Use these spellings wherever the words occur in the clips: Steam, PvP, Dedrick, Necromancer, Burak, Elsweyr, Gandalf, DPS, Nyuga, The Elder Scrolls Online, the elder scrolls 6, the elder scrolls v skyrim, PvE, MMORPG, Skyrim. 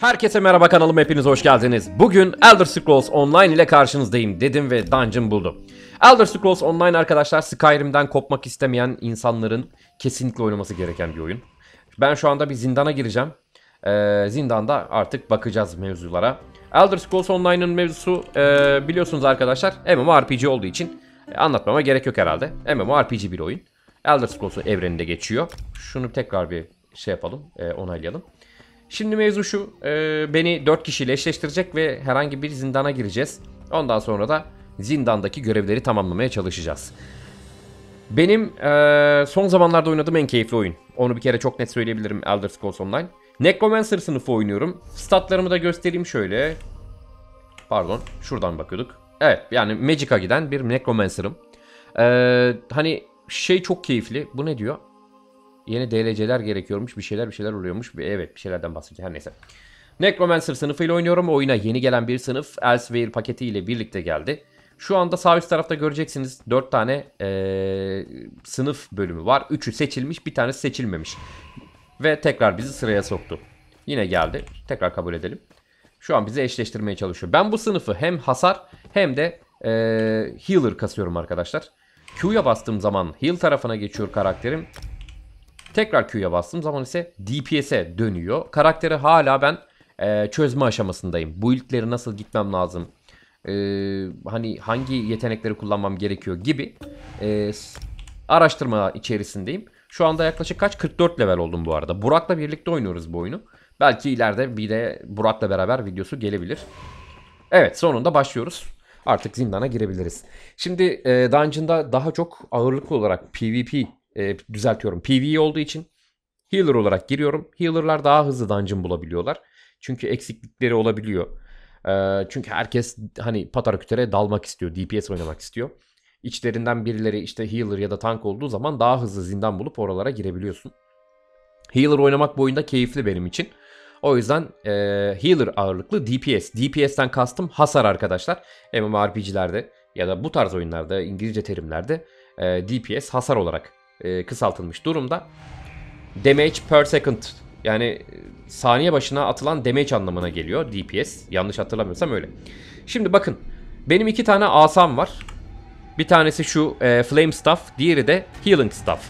Herkese merhaba, kanalıma hepiniz hoş geldiniz. Bugün Elder Scrolls Online ile karşınızdayım dedim ve dungeon buldum. Elder Scrolls Online arkadaşlar, Skyrim'den kopmak istemeyen insanların kesinlikle oynaması gereken bir oyun. Ben şu anda bir zindana gireceğim. Zindanda artık bakacağız mevzulara. Elder Scrolls Online'ın mevzusu biliyorsunuz arkadaşlar, MMORPG olduğu için anlatmama gerek yok herhalde. MMORPG bir oyun. Elder Scrolls'un evreninde geçiyor. Şunu tekrar bir şey yapalım, onaylayalım. Şimdi mevzu şu, beni 4 kişiyle eşleştirecek ve herhangi bir zindana gireceğiz. Ondan sonra da zindandaki görevleri tamamlamaya çalışacağız. Benim son zamanlarda oynadığım en keyifli oyun. Onu bir kere çok net söyleyebilirim, Elder Scrolls Online. Necromancer sınıfı oynuyorum. Statlarımı da göstereyim şöyle. Pardon, şuradan bakıyorduk. Evet, yani Magic'a giden bir Necromancer'ım. Hani şey çok keyifli, bu ne diyor? Yeni DLC'ler gerekiyormuş, bir şeyler oluyormuş. Evet, bir şeylerden bahsedeceğim, her neyse. Necromancer sınıfıyla oynuyorum. Oyuna yeni gelen bir sınıf, Elsweyr paketiyle birlikte geldi. Şu anda sağ üst tarafta göreceksiniz 4 tane sınıf bölümü var. 3'ü seçilmiş, bir tanesi seçilmemiş. Ve tekrar bizi sıraya soktu. Yine geldi, tekrar kabul edelim. Şu an bizi eşleştirmeye çalışıyor. Ben bu sınıfı hem hasar hem de healer kasıyorum arkadaşlar. Q'ya bastığım zaman heal tarafına geçiyor karakterim. Tekrar Q'ya bastığım zaman ise DPS'e dönüyor. Karakteri hala ben çözme aşamasındayım. Build'leri nasıl gitmem lazım? Hani hangi yetenekleri kullanmam gerekiyor gibi araştırma içerisindeyim. Şu anda yaklaşık kaç? 44 level oldum bu arada. Burak'la birlikte oynuyoruz bu oyunu. Belki ileride bir de Burak'la beraber videosu gelebilir. Evet, sonunda başlıyoruz. Artık zindana girebiliriz. Şimdi dungeon'da daha çok ağırlıklı olarak PvE olduğu için healer olarak giriyorum. Healer'lar daha hızlı dungeon bulabiliyorlar. Çünkü eksiklikleri olabiliyor. Çünkü herkes hani patara kütere dalmak istiyor. DPS oynamak istiyor. İçlerinden birileri işte healer ya da tank olduğu zaman daha hızlı zindan bulup oralara girebiliyorsun. Healer oynamak bu oyunda keyifli benim için. O yüzden healer ağırlıklı DPS. DPS'ten kastım hasar arkadaşlar. MMORPG'lerde ya da bu tarz oyunlarda, İngilizce terimlerde DPS hasar olarak kısaltılmış durumda. Damage per second, yani saniye başına atılan damage anlamına geliyor DPS, yanlış hatırlamıyorsam öyle. Şimdi bakın, benim 2 tane asam var. Bir tanesi şu Flame Staff, diğeri de Healing Staff.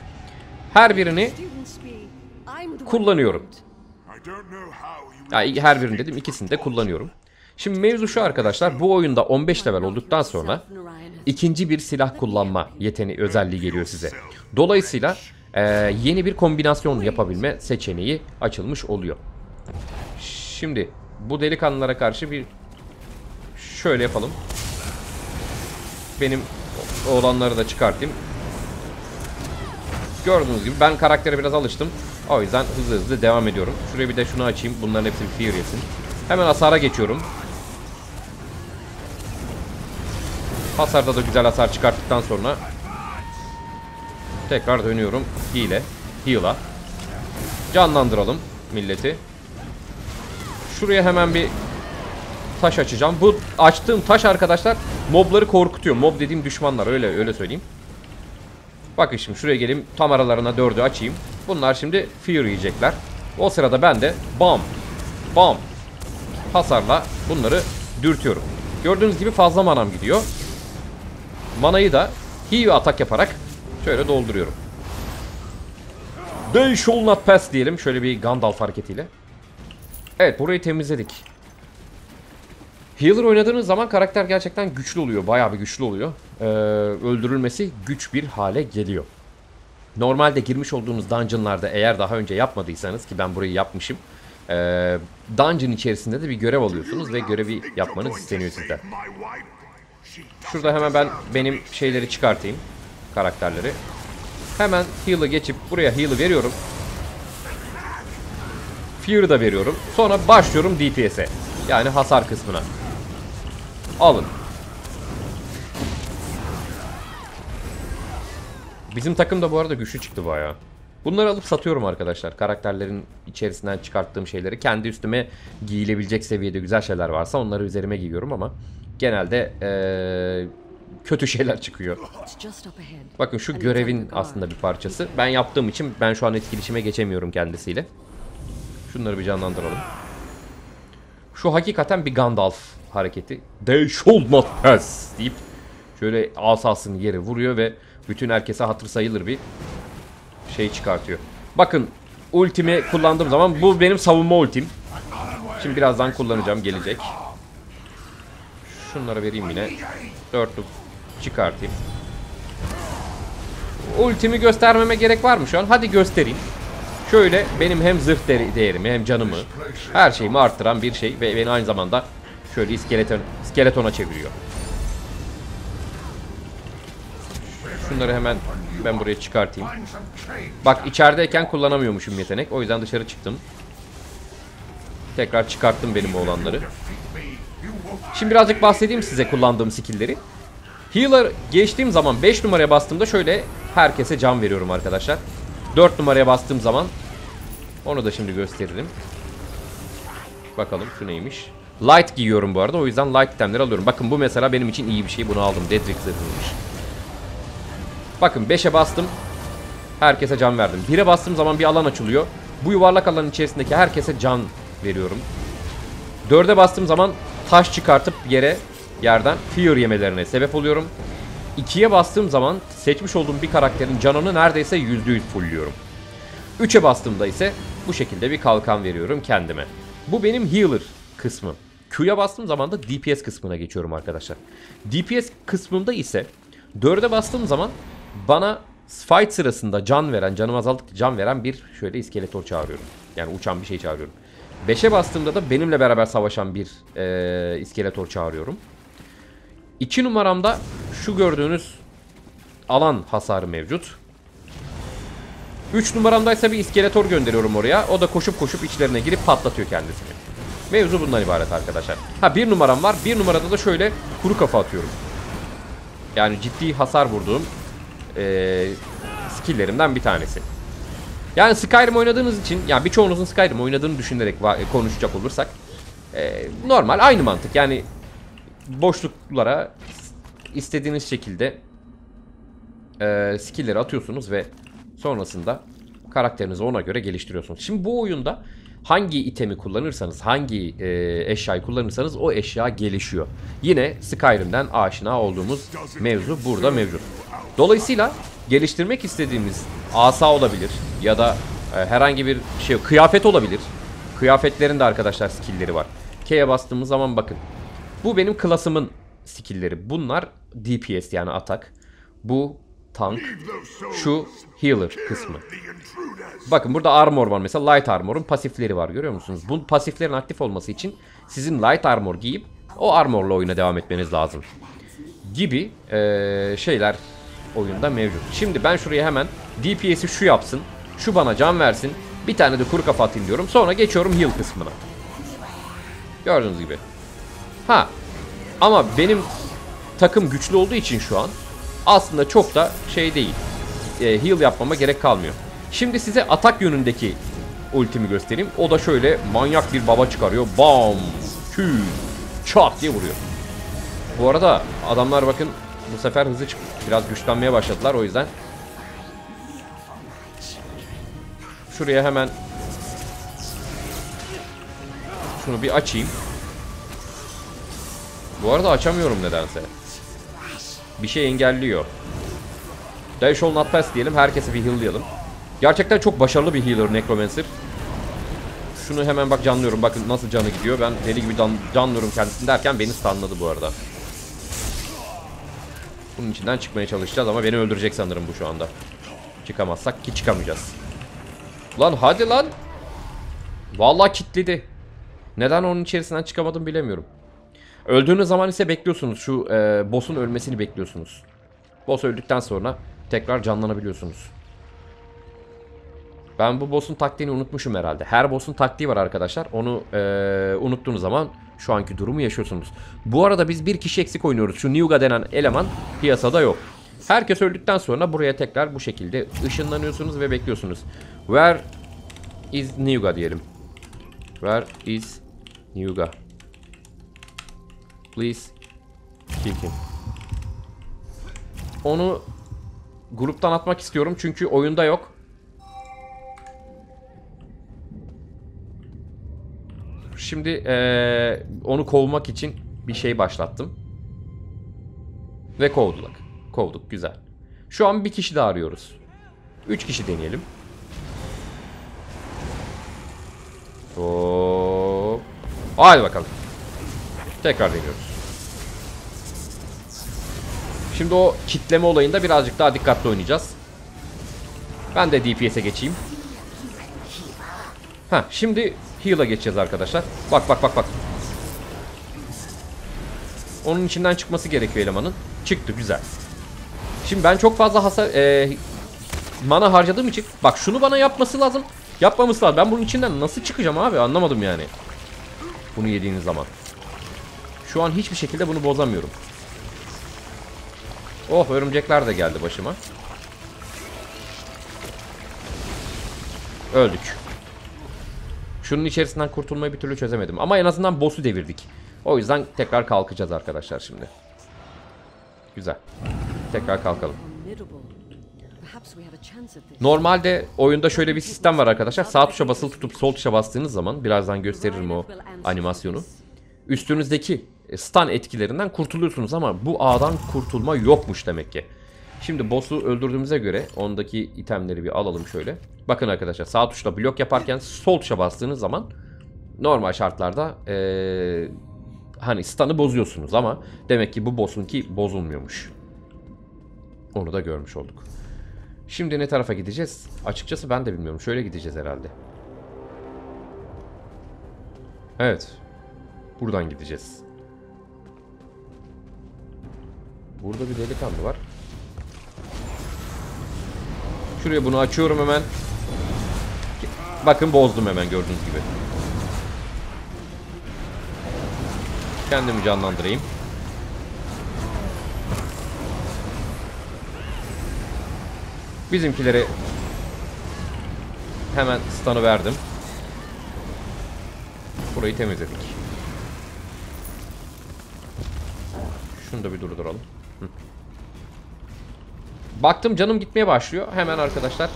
Her birini kullanıyorum. Yani her birini dedim, ikisini de kullanıyorum. Şimdi mevzu şu arkadaşlar, bu oyunda 15 level olduktan sonra ikinci bir silah kullanma yeteneği özelliği geliyor size. Dolayısıyla yeni bir kombinasyon yapabilme seçeneği açılmış oluyor. Şimdi bu delikanlılara karşı bir şöyle yapalım. Benim olanları da çıkartayım. Gördüğünüz gibi ben karaktere biraz alıştım. O yüzden hızlı hızlı devam ediyorum. Şuraya bir de şunu açayım. Bunların hepsini fear yesin. Hemen hasara geçiyorum. Hasarda da güzel hasar çıkarttıktan sonra tekrar dönüyorum. Heal'a. Canlandıralım milleti. Şuraya hemen bir taş açacağım. Bu açtığım taş arkadaşlar mobları korkutuyor. Mob dediğim düşmanlar, öyle söyleyeyim. Bakın şimdi şuraya geleyim. Tam aralarına 4'ü açayım. Bunlar şimdi fear yiyecekler. O sırada ben de bam hasarla bunları dürtüyorum. Gördüğünüz gibi fazla manam gidiyor. Manayı da heal atak yaparak şöyle dolduruyorum. They shall not pass diyelim. Şöyle bir Gandalf hareketiyle. Evet, burayı temizledik. Healer oynadığınız zaman karakter gerçekten güçlü oluyor. Bayağı bir güçlü oluyor. Öldürülmesi güç bir hale geliyor. Normalde girmiş olduğunuz dungeonlarda, eğer daha önce yapmadıysanız, ki ben burayı yapmışım, dungeon içerisinde de bir görev alıyorsunuz ve görevi yapmanız isteniyor sizden. Şurada hemen ben benim şeyleri çıkartayım. Karakterleri. Hemen heal'ı geçip buraya heal'ı veriyorum. Fear'ı da veriyorum. Sonra başlıyorum DPS'e. Yani hasar kısmına. Alın. Bizim takım da bu arada güçlü çıktı bayağı. Bunları alıp satıyorum arkadaşlar. Karakterlerin içerisinden çıkarttığım şeyleri. Kendi üstüme giyilebilecek seviyede güzel şeyler varsa onları üzerime giyiyorum ama genelde kötü şeyler çıkıyor. Bakın şu görevin aslında bir parçası. Ben yaptığım için ben şu an etkileşime geçemiyorum kendisiyle. Şunları bir canlandıralım. Şu hakikaten bir Gandalf hareketi. They shall not pass deyip şöyle asasını yere vuruyor ve bütün herkese hatır sayılır bir şey çıkartıyor. Bakın ultimi kullandığım zaman, bu benim savunma ultim. Şimdi birazdan kullanacağım, gelecek. Şunlara vereyim yine. Dörtlük çıkartayım. Ultimi göstermeme gerek var mı şu an? Hadi göstereyim. Şöyle benim hem zırh değerimi hem canımı, her şeyimi arttıran bir şey ve beni aynı zamanda şöyle iskeletona çeviriyor. Şunları hemen ben buraya çıkartayım. Bak içerideyken kullanamıyormuşum yetenek. O yüzden dışarı çıktım. Tekrar çıkarttım benim olanları. Şimdi birazcık bahsedeyim size kullandığım skill'leri. Healer geçtiğim zaman 5 numaraya bastığımda şöyle herkese can veriyorum arkadaşlar. 4 numaraya bastığım zaman, onu da şimdi gösterelim. Bakalım şu neymiş. Light giyiyorum bu arada, o yüzden light itemleri alıyorum. Bakın bu mesela benim için iyi bir şey, bunu aldım. Dedrick zırhıymış. Bakın 5'e bastım, herkese can verdim. 1'e bastığım zaman bir alan açılıyor. Bu yuvarlak alanın içerisindeki herkese can veriyorum. 4'e bastığım zaman taş çıkartıp yerden fear yemelerine sebep oluyorum. 2'ye bastığım zaman seçmiş olduğum bir karakterin canını neredeyse %100 fullüyorum. 3'e bastığımda ise bu şekilde bir kalkan veriyorum kendime. Bu benim healer kısmı. Q'ya bastığım zaman da DPS kısmına geçiyorum arkadaşlar. DPS kısmında ise 4'e bastığım zaman bana fight sırasında can veren, canım azaldıkça can veren bir şöyle iskeletor çağırıyorum. Yani uçan bir şey çağırıyorum. 5'e bastığımda da benimle beraber savaşan bir iskeletor çağırıyorum. 2 numaramda şu gördüğünüz alan hasarı mevcut. 3 numaramdaysa bir iskeletor gönderiyorum oraya. O da koşup içlerine girip patlatıyor kendisini. Mevzu bundan ibaret arkadaşlar. Ha 1 numaram var. 1 numarada da şöyle kuru kafa atıyorum. Yani ciddi hasar vurduğum skilllerimden bir tanesi. Yani Skyrim oynadığınız için, yani birçoğunuzun Skyrim oynadığını düşünerek konuşacak olursak normal, aynı mantık. Yani boşluklara istediğiniz şekilde skill'leri atıyorsunuz ve sonrasında karakterinizi ona göre geliştiriyorsunuz. Şimdi bu oyunda hangi itemi kullanırsanız, hangi eşyayı kullanırsanız o eşya gelişiyor. Yine Skyrim'den aşina olduğumuz mevzu burada mevcut. Dolayısıyla geliştirmek istediğimiz asa olabilir ya da herhangi bir şey, kıyafet olabilir. Kıyafetlerin de arkadaşlar skill'leri var. K'ye bastığımız zaman bakın. Bu benim klasımın skill'leri. Bunlar DPS yani atak. Bu tank. Şu healer kısmı. Bakın burada armor var mesela. Light armor'un pasifleri var, görüyor musunuz? Bu pasiflerin aktif olması için sizin light armor giyip o armor'la oyuna devam etmeniz lazım. Gibi şeyler oyunda mevcut. Şimdi ben şuraya hemen DPS'i şu yapsın, şu bana can versin, bir tane de kuru kafa atayım diyorum. Sonra geçiyorum heal kısmına. Gördüğünüz gibi. Ha ama benim takım güçlü olduğu için şu an aslında çok da şey değil, heal yapmama gerek kalmıyor. Şimdi size atak yönündeki ultimi göstereyim. O da şöyle manyak bir baba çıkarıyor. Bam! Kü! Çat diye vuruyor. Bu arada adamlar bakın bu sefer hızlı çıkıyor. Biraz güçlenmeye başladılar o yüzden. Şuraya hemen şunu bir açayım. Bu arada açamıyorum nedense. Bir şey engelliyor. Dash All Not Pass diyelim. Herkese bir heal'layalım. Gerçekten çok başarılı bir healer Necromancer. Şunu hemen bak canlıyorum. Bakın nasıl canı gidiyor. Ben deli gibi canlıyorum kendisini derken beni stunladı bu arada. Bunun içinden çıkmaya çalışacağız ama beni öldürecek sanırım bu şu anda. Çıkamazsak, ki çıkamayacağız. Lan hadi lan. Vallahi kilitledi. Neden onun içerisinden çıkamadım bilemiyorum. Öldüğünüz zaman ise bekliyorsunuz. Şu boss'un ölmesini bekliyorsunuz. Boss öldükten sonra tekrar canlanabiliyorsunuz. Ben bu boss'un taktiğini unutmuşum herhalde. Her boss'un taktiği var arkadaşlar. Onu unuttuğunuz zaman şu anki durumu yaşıyorsunuz. Bu arada biz bir kişi eksik oynuyoruz. Şu Nyuga denen eleman piyasada yok. Herkes öldükten sonra buraya tekrar bu şekilde ışınlanıyorsunuz ve bekliyorsunuz. Where is Nyuga diyelim. Where is Nyuga? Please kill him. Onu gruptan atmak istiyorum çünkü oyunda yok. Şimdi onu kovmak için bir şey başlattım. Ve kovduk. Kovduk, güzel. Şu an bir kişi daha arıyoruz. 3 kişi deneyelim. Hop. Hadi bakalım. Tekrar deniyoruz. Şimdi o kitleme olayında birazcık daha dikkatli oynayacağız. Ben de DPS'e geçeyim. Ha, şimdi heal'a geçeceğiz arkadaşlar. Bak bak bak bak. Onun içinden çıkması gerekiyor elemanın. Çıktı, güzel. Şimdi ben çok fazla hasar mana harcadığım için, bak şunu bana yapması lazım. Yapmaması lazım. Ben bunun içinden nasıl çıkacağım abi, anlamadım yani. Bunu yediğiniz zaman. Şu an hiçbir şekilde bunu bozamıyorum. Oh, örümcekler de geldi başıma. Öldük. Şunun içerisinden kurtulmayı bir türlü çözemedim. Ama en azından boss'u devirdik. O yüzden tekrar kalkacağız arkadaşlar şimdi. Güzel. Tekrar kalkalım. Normalde oyunda şöyle bir sistem var arkadaşlar. Sağ tuşa basılı tutup sol tuşa bastığınız zaman, birazdan gösteririm o animasyonu, üstünüzdeki stun etkilerinden kurtuluyorsunuz ama bu ağdan kurtulma yokmuş demek ki. Şimdi boss'u öldürdüğümüze göre ondaki itemleri bir alalım şöyle. Bakın arkadaşlar, sağ tuşla blok yaparken sol tuşa bastığınız zaman normal şartlarda hani stun'ı bozuyorsunuz ama demek ki bu boss'unki bozulmuyormuş. Onu da görmüş olduk. Şimdi ne tarafa gideceğiz? Açıkçası ben de bilmiyorum. Şöyle gideceğiz herhalde. Evet. Buradan gideceğiz. Burada bir delikanlı var. Şuraya bunu açıyorum hemen. Bakın bozdum hemen, gördüğünüz gibi. Kendimi canlandırayım. Bizimkileri hemen stun'ı verdim. Burayı temizledik. Şunu da bir durduralım. Hı. Baktım canım gitmeye başlıyor. Hemen arkadaşlar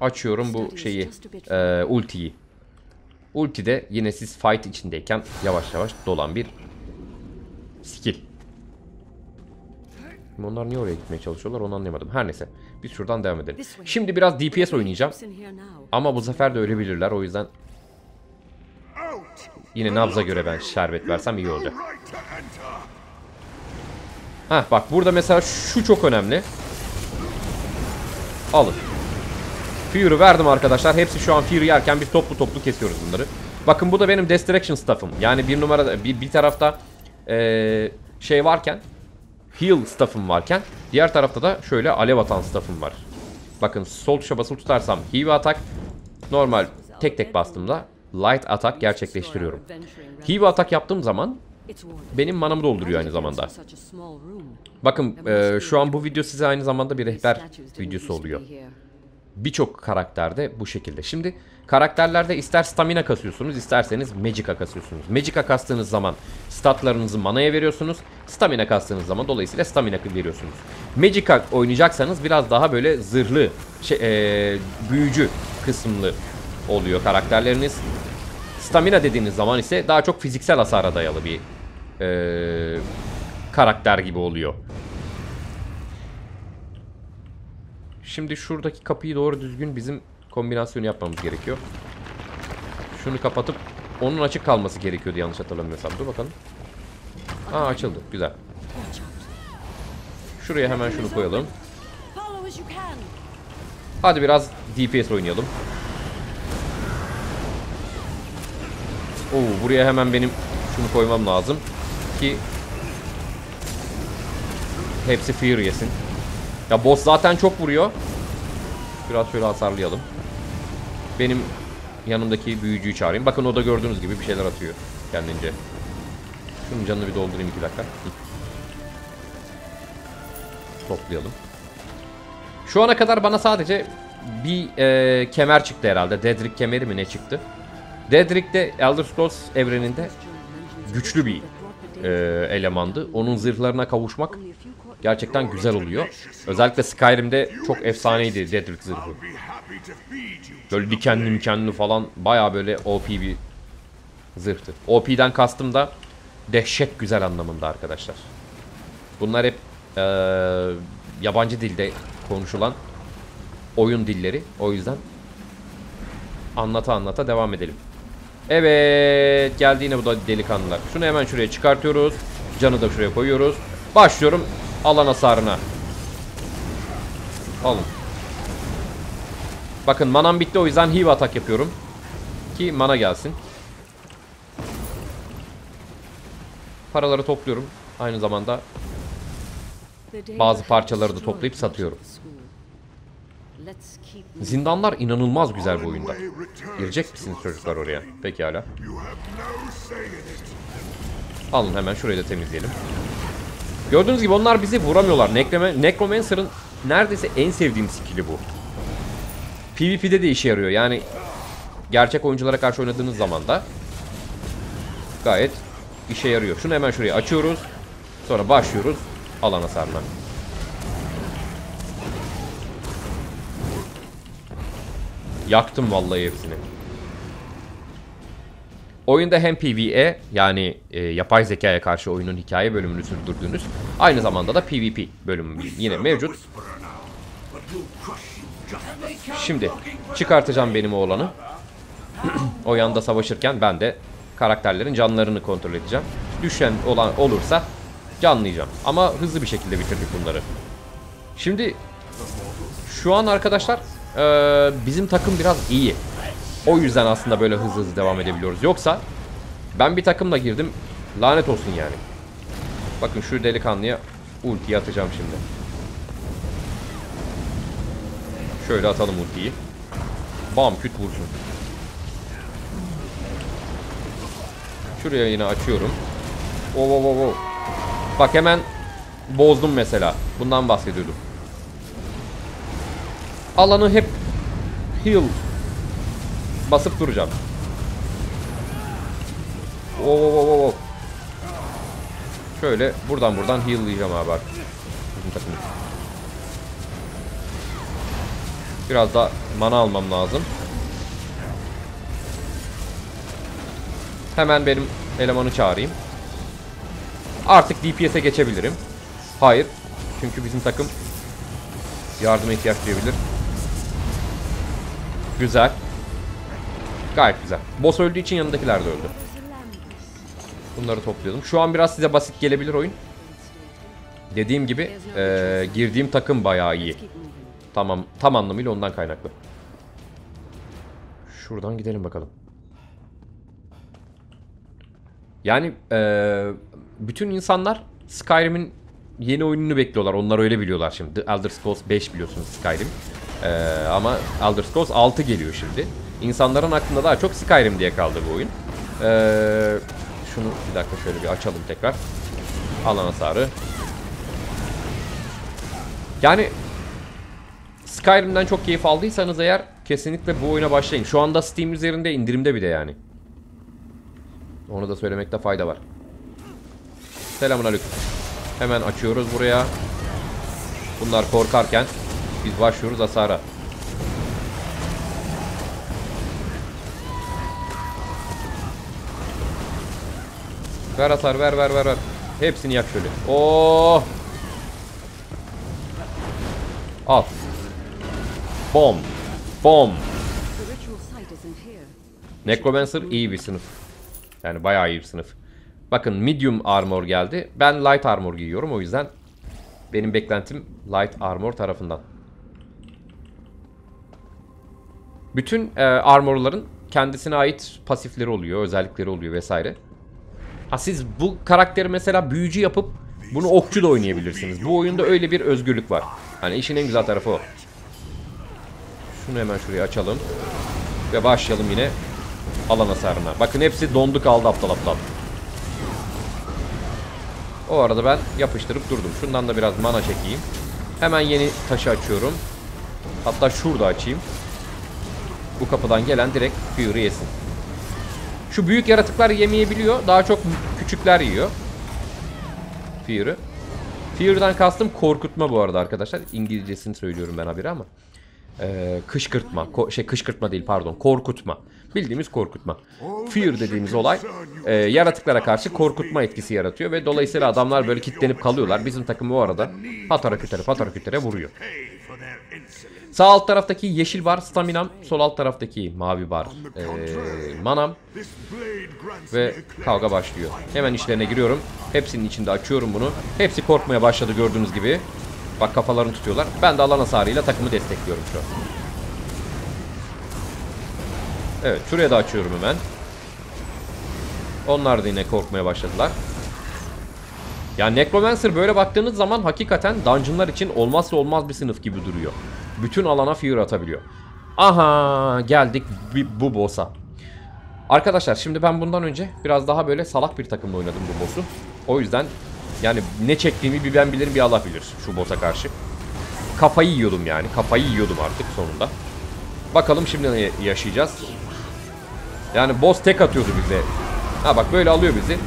açıyorum bu şeyi, ultiyi. Ulti de yine siz fight içindeyken yavaş yavaş dolan bir skill. Onlar niye oraya gitmeye çalışıyorlar onu anlayamadım. Her neyse, biz şuradan devam edelim. Şimdi biraz DPS oynayacağım. Ama bu sefer de ölebilirler, o yüzden yine nabza göre ben şerbet versem iyi olacak. Heh, bak burada mesela şu çok önemli. Alın. Fury verdim arkadaşlar. Hepsi şu an Fury yerken biz toplu toplu kesiyoruz bunları. Bakın bu da benim Distraction staff'ım. Yani bir numarada bir tarafta şey varken, heal staff'ım varken, diğer tarafta da şöyle alev atan staff'ım var. Bakın sol tuşa basılı tutarsam heave atak, normal tek tek bastığımda light atak gerçekleştiriyorum. Heave atak yaptığım zaman benim manamı dolduruyor aynı zamanda. Bakın şu an bu video size aynı zamanda bir rehber videosu oluyor. Birçok karakterde bu şekilde. Şimdi karakterlerde ister stamina kasıyorsunuz, isterseniz magic'a kasıyorsunuz. Magic'a kastığınız zaman statlarınızı manaya veriyorsunuz. Stamina kastığınız zaman dolayısıyla stamina veriyorsunuz. Magic'a oynayacaksanız biraz daha böyle zırhlı, büyücü kısımlı oluyor karakterleriniz. Stamina dediğiniz zaman ise daha çok fiziksel hasara dayalı bir karakter gibi oluyor. Şimdi şuradaki kapıyı doğru düzgün bizim kombinasyonu yapmamız gerekiyor. Şunu kapatıp onun açık kalması gerekiyordu yanlış hatırlamıyorsam. Dur bakalım. Aa, açıldı. Güzel. Şuraya hemen şunu koyalım. Hadi biraz DPS oynayalım. Oo, buraya hemen benim şunu koymam lazım ki hepsi fear yesin. Ya boss zaten çok vuruyor. Biraz şöyle hasarlayalım. Benim yanımdaki büyücüyü çağırayım. Bakın o da gördüğünüz gibi bir şeyler atıyor kendince. Şunun canını bir doldurayım 2 dakika. Toplayalım. Şu ana kadar bana sadece bir kemer çıktı herhalde. Dedrick kemeri mi ne çıktı? Dedrick de Elder Scrolls evreninde güçlü bir elemandı. Onun zırhlarına kavuşmak gerçekten güzel oluyor. Özellikle Skyrim'de çok efsaneydi Dedrick zırhı. Böyle dikenli falan, baya böyle OP bir zırhtı. OP'den kastım da dehşet güzel anlamında arkadaşlar. Bunlar hep yabancı dilde konuşulan oyun dilleri. O yüzden anlata anlata devam edelim. Evet, geldi yine bu da delikanlılar. Şunu hemen şuraya çıkartıyoruz. Canı da şuraya koyuyoruz. Başlıyorum alan hasarına. Alın. Bakın manam bitti, o yüzden heave atak yapıyorum. Ki mana gelsin. Paraları topluyorum. Aynı zamanda bazı parçaları da toplayıp satıyorum. Zindanlar inanılmaz güzel bu oyunda. Girecek misiniz çocuklar oraya? Pekala. Alın, hemen şurayı da temizleyelim. Gördüğünüz gibi onlar bizi vuramıyorlar. Necromancer'ın neredeyse en sevdiğim skill'i bu. PvP'de de işe yarıyor. Yani gerçek oyunculara karşı oynadığınız zaman da gayet işe yarıyor. Şunu hemen şuraya açıyoruz. Sonra başlıyoruz alana sarma. Yaktım vallahi hepsini. Oyunda hem PvE, yani yapay zekaya karşı oyunun hikaye bölümünü sürdürdüğünüz, aynı zamanda da PvP bölümü yine mevcut. Şimdi çıkartacağım benim oğlanı. O yanda savaşırken ben de karakterlerin canlarını kontrol edeceğim. Düşen olan olursa canlayacağım. Ama hızlı bir şekilde bitirdik bunları. Şimdi şu an arkadaşlar bizim takım biraz iyi. O yüzden aslında böyle hızlı hızlı devam edebiliyoruz. Yoksa ben bir takımla girdim. Lanet olsun yani. Bakın şu delikanlıya ultiyi atacağım şimdi. Şöyle atalım ultiyi. Bam küt vursun. Şuraya yine açıyorum. Oo. Bak hemen bozdum mesela. Bundan bahsediyordum. Alanı hep heal basıp duracağım. Oo. Şöyle buradan heal'layacağım abi artık. Biraz da mana almam lazım. Hemen benim elemanı çağırayım. Artık DPS'e geçebilirim. Hayır. Çünkü bizim takım yardıma ihtiyaç duyabilir. Güzel. Gayet güzel. Boss öldüğü için yanındakiler de öldü. Bunları toplayalım. Şu an biraz size basit gelebilir oyun. Dediğim gibi girdiğim takım bayağı iyi. Tam anlamıyla ondan kaynaklı. Şuradan gidelim bakalım. Yani bütün insanlar Skyrim'in yeni oyununu bekliyorlar. Onlar öyle biliyorlar şimdi. The Elder Scrolls 5 biliyorsunuz Skyrim. Ama Elder Scrolls 6 geliyor şimdi. İnsanların aklında daha çok Skyrim diye kaldı bu oyun. Şunu bir dakika şöyle bir açalım tekrar. Alan hasarı. Yani Skyrim'den çok keyif aldıysanız eğer kesinlikle bu oyuna başlayın. Şu anda Steam üzerinde indirimde bir de yani. Onu da söylemekte fayda var. Selamünaleyküm. Hemen açıyoruz buraya. Bunlar korkarken biz başlıyoruz hasara. Ver hasar, ver. Hepsini yak şöyle. Oo! Al. Bom. Bom. Necromancer iyi bir sınıf. Yani bayağı iyi bir sınıf. Bakın medium armor geldi. Ben light armor giyiyorum, o yüzden benim beklentim light armor tarafından. Bütün armorların kendisine ait pasifleri oluyor, özellikleri oluyor vesaire. Ha, siz bu karakteri mesela büyücü yapıp bunu okçu da oynayabilirsiniz. Bu oyunda öyle bir özgürlük var. Hani işin en güzel tarafı o. Şunu hemen şuraya açalım. Ve başlayalım yine alan hasarına. Bakın hepsi dondu kaldı aptal aptal. O arada ben yapıştırıp durdum. Şundan da biraz mana çekeyim. Hemen yeni taşı açıyorum. Hatta şurada açayım. Bu kapıdan gelen direkt Fury yesin. Şu büyük yaratıklar yemeyebiliyor. Daha çok küçükler yiyor. Fury. Fury'den kastım korkutma bu arada arkadaşlar. İngilizcesini söylüyorum ben habire ama. Kışkırtma. Kışkırtma değil pardon. Korkutma. Bildiğimiz korkutma. Fear dediğimiz olay yaratıklara karşı korkutma etkisi yaratıyor ve dolayısıyla adamlar böyle kilitlenip kalıyorlar. Bizim takım bu arada patara kütere vuruyor. Sağ alt taraftaki yeşil var staminam, sol alt taraftaki mavi var manam ve kavga başlıyor. Hemen işlerine giriyorum. Hepsinin içinde açıyorum bunu. Hepsi korkmaya başladı gördüğünüz gibi. Bak kafalarını tutuyorlar. Ben de alan hasarıyla takımı destekliyorum şu an. Evet, şuraya da açıyorum hemen. Onlar da yine korkmaya başladılar. Ya Necromancer böyle baktığınız zaman hakikaten dungeonlar için olmazsa olmaz bir sınıf gibi duruyor. Bütün alana fear atabiliyor. Aha, geldik bu boss'a. Arkadaşlar şimdi ben bundan önce biraz daha böyle salak bir takımla oynadım bu boss'u. O yüzden yani ne çektiğimi bir ben bilirim bir Allah bilir şu boss'a karşı. Kafayı yiyordum yani. Kafayı yiyordum artık sonunda. Bakalım şimdi ne yaşayacağız. Yani boss tek atıyordu bize. Ha bak böyle alıyor bizi.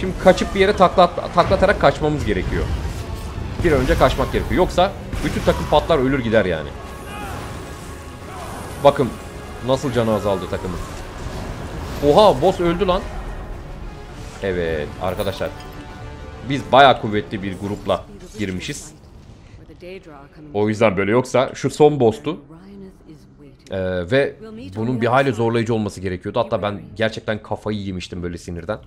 Şimdi kaçıp bir yere taklatarak kaçmamız gerekiyor. Bir önce kaçmak gerekiyor. Yoksa bütün takım patlar ölür gider yani. Bakın nasıl canı azaldı takımın. Oha boss öldü lan. Evet arkadaşlar. Biz bayağı kuvvetli bir grupla girmişiz. O yüzden böyle yoksa şu son boss'tu. Ve bunun bir hali zorlayıcı olması gerekiyordu. Hatta ben gerçekten kafayı yemiştim böyle sinirden.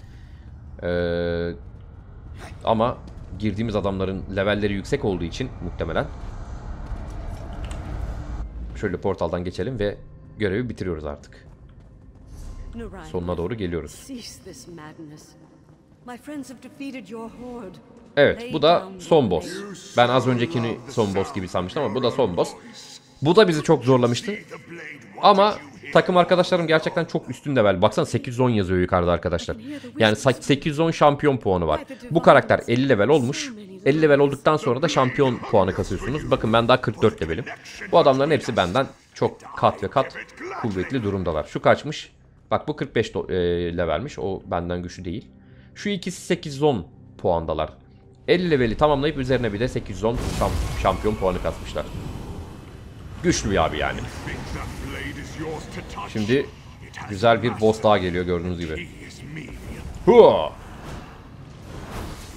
Ama girdiğimiz adamların levelleri yüksek olduğu için muhtemelen. Şöyle portaldan geçelim ve görevi bitiriyoruz artık. Sonuna doğru geliyoruz. Evet bu da son boss. Ben az öncekini son boss gibi sanmıştım ama bu da son boss. Bu da bizi çok zorlamıştı. Ama takım arkadaşlarım gerçekten çok üstün level. Baksana 810 yazıyor yukarıda arkadaşlar. Yani 810 şampiyon puanı var. Bu karakter 50 level olmuş. 50 level olduktan sonra da şampiyon puanı kasıyorsunuz. Bakın ben daha 44 levelim. Bu adamların hepsi benden çok kat ve kat kuvvetli durumdalar. Şu kaçmış. Bak bu 45 levelmiş. O benden güçlü değil. Şu ikisi 810 puandalar. 50 leveli tamamlayıp üzerine bir de 810 şampiyon puanı kasmışlar. Güçlü bir abi yani. Şimdi güzel bir boss daha geliyor gördüğünüz gibi. Hua!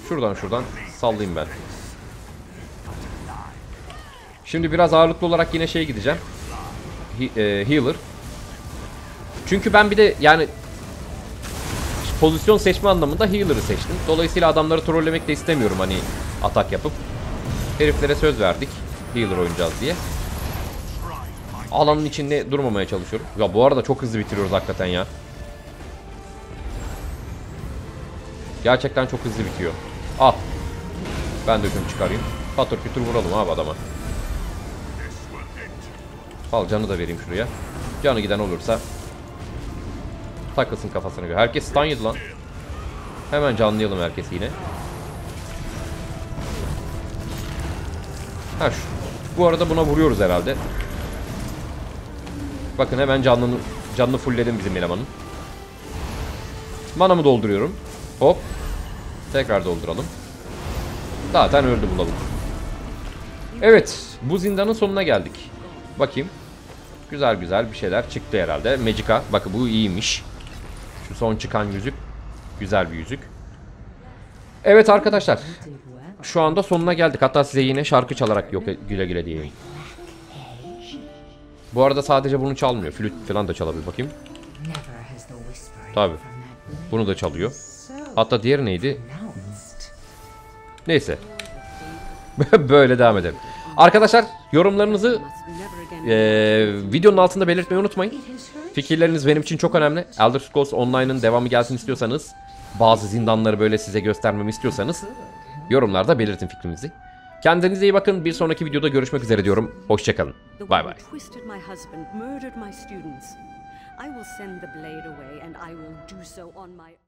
Şuradan sallayayım ben. Şimdi biraz ağırlıklı olarak yine şeye gideceğim. Healer. Çünkü ben bir de yani pozisyon seçme anlamında healer'ı seçtim. Dolayısıyla adamları trollemek de istemiyorum hani atak yapıp. Heriflere söz verdik healer oynayacağız diye. Alanın içinde durmamaya çalışıyorum. Ya bu arada çok hızlı bitiriyoruz hakikaten ya. Gerçekten çok hızlı bitiyor. Al. Ben de ödüm çıkarayım. Patır kütür vuralım abi adama. Al canı da vereyim şuraya. Canı giden olursa takılsın kafasına göre. Herkes stun yedi lan. Hemen canlayalım herkesi yine. Ha şu. Bu arada buna vuruyoruz herhalde. Bakın hemen canlı fullledim bizim elemanın. Manamı dolduruyorum. Hop. Tekrar dolduralım. Zaten öldü bulalım. Evet. Bu zindanın sonuna geldik. Bakayım. Güzel bir şeyler çıktı herhalde. Magica. Bakın bu iyiymiş. Şu son çıkan yüzük. Güzel bir yüzük. Evet arkadaşlar. Şu anda sonuna geldik. Hatta size yine şarkı çalarak yok güle güle diyeyim. Bu arada sadece bunu çalmıyor. Flüt falan da çalabilir bakayım. Tabi. Bunu da çalıyor. Hatta diğeri neydi? Neyse. Böyle devam edelim. Arkadaşlar yorumlarınızı videonun altında belirtmeyi unutmayın. Fikirleriniz benim için çok önemli. Elder Scrolls Online'ın devamı gelsin istiyorsanız, bazı zindanları böyle size göstermemi istiyorsanız yorumlarda belirtin fikrinizi. Kendinize iyi bakın. Bir sonraki videoda görüşmek üzere diyorum. Hoşçakalın. Bay bay.